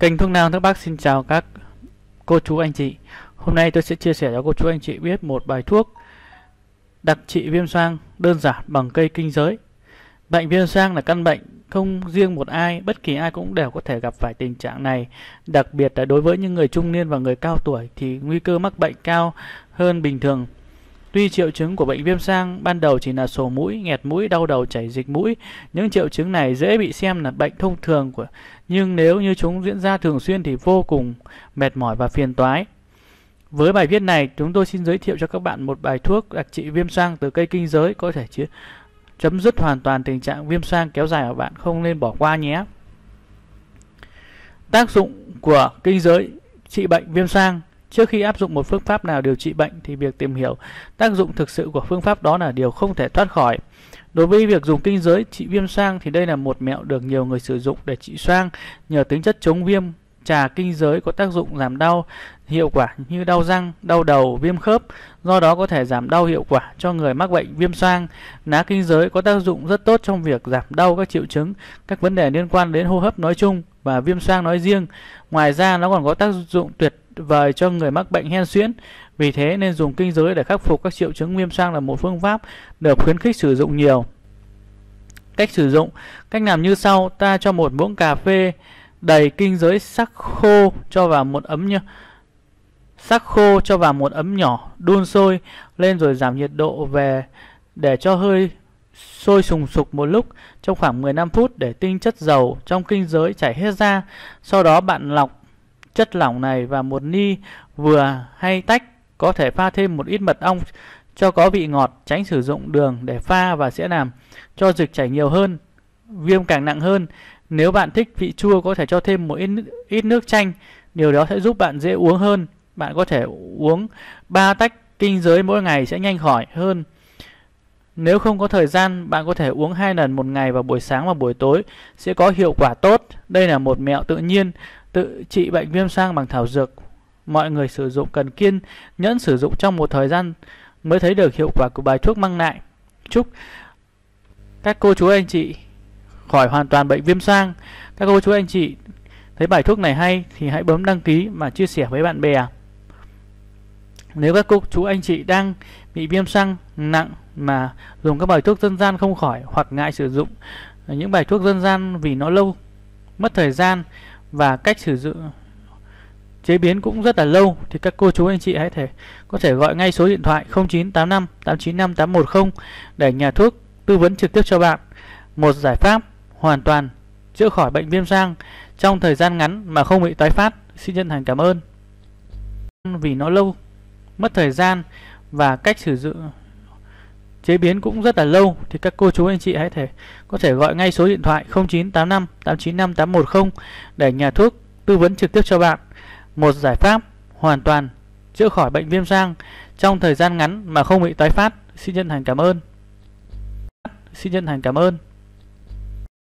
Kênh Thuốc Nam các bác xin chào các cô chú anh chị. Hôm nay tôi sẽ chia sẻ cho cô chú anh chị biết một bài thuốc đặc trị viêm xoang đơn giản bằng cây kinh giới. Bệnh viêm xoang là căn bệnh không riêng một ai, bất kỳ ai cũng đều có thể gặp phải tình trạng này. Đặc biệt là đối với những người trung niên và người cao tuổi thì nguy cơ mắc bệnh cao hơn bình thường. Tuy triệu chứng của bệnh viêm xoang ban đầu chỉ là sổ mũi, nghẹt mũi, đau đầu, chảy dịch mũi, những triệu chứng này dễ bị xem là bệnh thông thường nhưng nếu như chúng diễn ra thường xuyên thì vô cùng mệt mỏi và phiền toái. Với bài viết này, chúng tôi xin giới thiệu cho các bạn một bài thuốc đặc trị viêm xoang từ cây kinh giới có thể chấm dứt hoàn toàn tình trạng viêm xoang kéo dài của bạn, không nên bỏ qua nhé. Tác dụng của kinh giới trị bệnh viêm xoang. Trước khi áp dụng một phương pháp nào điều trị bệnh thì việc tìm hiểu tác dụng thực sự của phương pháp đó là điều không thể thoát khỏi. Đối với việc dùng kinh giới trị viêm xoang thì đây là một mẹo được nhiều người sử dụng để trị xoang. Nhờ tính chất chống viêm, trà kinh giới có tác dụng giảm đau hiệu quả như đau răng, đau đầu, viêm khớp, do đó có thể giảm đau hiệu quả cho người mắc bệnh viêm xoang. Lá kinh giới có tác dụng rất tốt trong việc giảm đau các triệu chứng, các vấn đề liên quan đến hô hấp nói chung và viêm xoang nói riêng. Ngoài ra nó còn có tác dụng tuyệt vời cho người mắc bệnh hen suyễn. Vì thế nên dùng kinh giới để khắc phục các triệu chứng viêm xoang là một phương pháp được khuyến khích sử dụng nhiều. Cách sử dụng, cách làm như sau: ta cho một muỗng cà phê đầy kinh giới sắc khô cho vào một ấm nhé. Sắc khô cho vào một ấm nhỏ, đun sôi lên rồi giảm nhiệt độ về để cho hơi sôi sùng sục một lúc trong khoảng 15 phút để tinh chất dầu trong kinh giới chảy hết ra. Sau đó bạn lọc chất lỏng này vào một ni vừa hay tách, có thể pha thêm một ít mật ong cho có vị ngọt, tránh sử dụng đường để pha và sẽ làm cho dịch chảy nhiều hơn, viêm càng nặng hơn. Nếu bạn thích vị chua có thể cho thêm một ít nước chanh, điều đó sẽ giúp bạn dễ uống hơn. Bạn có thể uống 3 tách kinh giới mỗi ngày sẽ nhanh khỏi hơn. Nếu không có thời gian, bạn có thể uống 2 lần một ngày vào buổi sáng và buổi tối sẽ có hiệu quả tốt. Đây là một mẹo tự nhiên tự trị bệnh viêm xoang bằng thảo dược. Mọi người sử dụng cần kiên nhẫn sử dụng trong một thời gian mới thấy được hiệu quả của bài thuốc mang lại. Chúc các cô chú anh chị khỏi hoàn toàn bệnh viêm xoang. Các cô chú anh chị thấy bài thuốc này hay thì hãy bấm đăng ký và chia sẻ với bạn bè. Nếu các cô chú anh chị đang bị viêm xoang nặng mà dùng các bài thuốc dân gian không khỏi hoặc ngại sử dụng những bài thuốc dân gian vì nó lâu, mất thời gian và cách sử dụng chế biến cũng rất là lâu thì các cô chú anh chị hãy có thể gọi ngay số điện thoại 0985 895 810 để nhà thuốc tư vấn trực tiếp cho bạn một giải pháp hoàn toàn chữa khỏi bệnh viêm xoang trong thời gian ngắn mà không bị tái phát. Xin chân thành cảm ơn. Vì nó lâu, mất thời gian và cách sử dụng chế biến cũng rất là lâu thì các cô chú anh chị hãy có thể gọi ngay số điện thoại 0985 895 810 để nhà thuốc tư vấn trực tiếp cho bạn một giải pháp hoàn toàn chữa khỏi bệnh viêm xoang trong thời gian ngắn mà không bị tái phát. Xin chân thành cảm ơn.